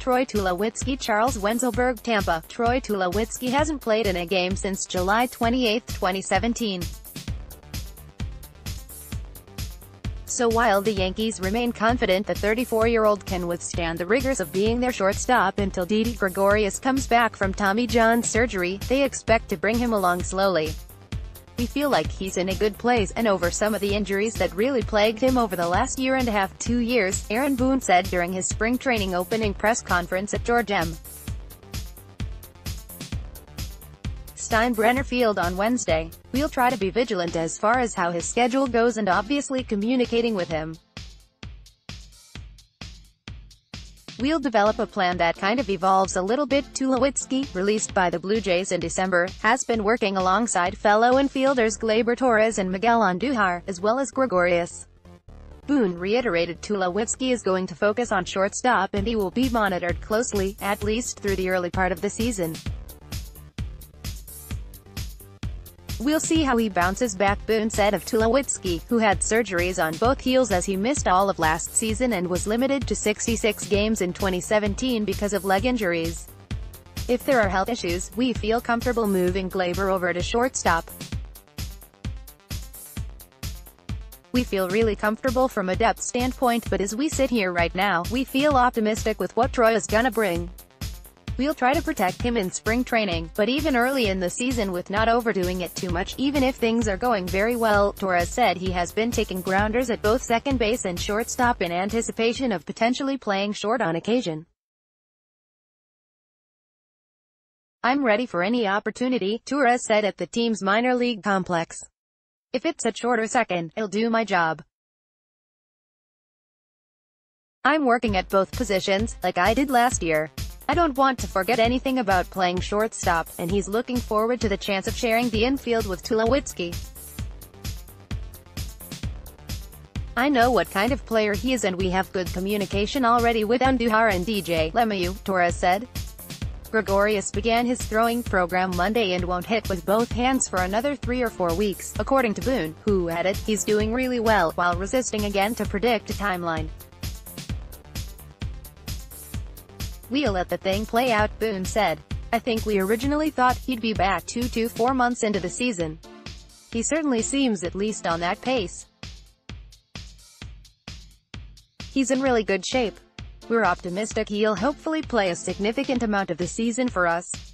Troy Tulowitzki, Charles Wenzelberg, Tampa. Troy Tulowitzki hasn't played in a game since July 28, 2017. So while the Yankees remain confident the 34-year-old can withstand the rigors of being their shortstop until Didi Gregorius comes back from Tommy John surgery, they expect to bring him along slowly. "We feel like he's in a good place and over some of the injuries that really plagued him over the last year and a half, 2 years," Aaron Boone said during his spring training opening press conference at George M. Steinbrenner Field on Wednesday. "We'll try to be vigilant as far as how his schedule goes and obviously communicating with him. We'll develop a plan that kind of evolves a little bit." Tulowitzki, released by the Blue Jays in December, has been working alongside fellow infielders Gleyber Torres and Miguel Andujar, as well as Gregorius. Boone reiterated Tulowitzki is going to focus on shortstop and he will be monitored closely, at least through the early part of the season. "We'll see how he bounces back," Boone said of Tulowitzki, who had surgeries on both heels as he missed all of last season and was limited to 66 games in 2017 because of leg injuries. "If there are health issues, we feel comfortable moving Gleyber over to shortstop. We feel really comfortable from a depth standpoint, but as we sit here right now, we feel optimistic with what Troy is gonna bring. We'll try to protect him in spring training, but even early in the season with not overdoing it too much, even if things are going very well." Torres said he has been taking grounders at both second base and shortstop in anticipation of potentially playing short on occasion. "I'm ready for any opportunity," Torres said at the team's minor league complex. "If it's a short or second, I'll do my job. I'm working at both positions, like I did last year. I don't want to forget anything about playing shortstop," and he's looking forward to the chance of sharing the infield with Tulowitzki. "I know what kind of player he is and we have good communication already with Andujar and DJ LeMahieu," Torres said. Gregorius began his throwing program Monday and won't hit with both hands for another 3 or 4 weeks, according to Boone, who added, "He's doing really well," while resisting again to predict a timeline. "We'll let the thing play out," Boone said. "I think we originally thought he'd be back 2 to 4 months into the season. He certainly seems at least on that pace. He's in really good shape. We're optimistic he'll hopefully play a significant amount of the season for us."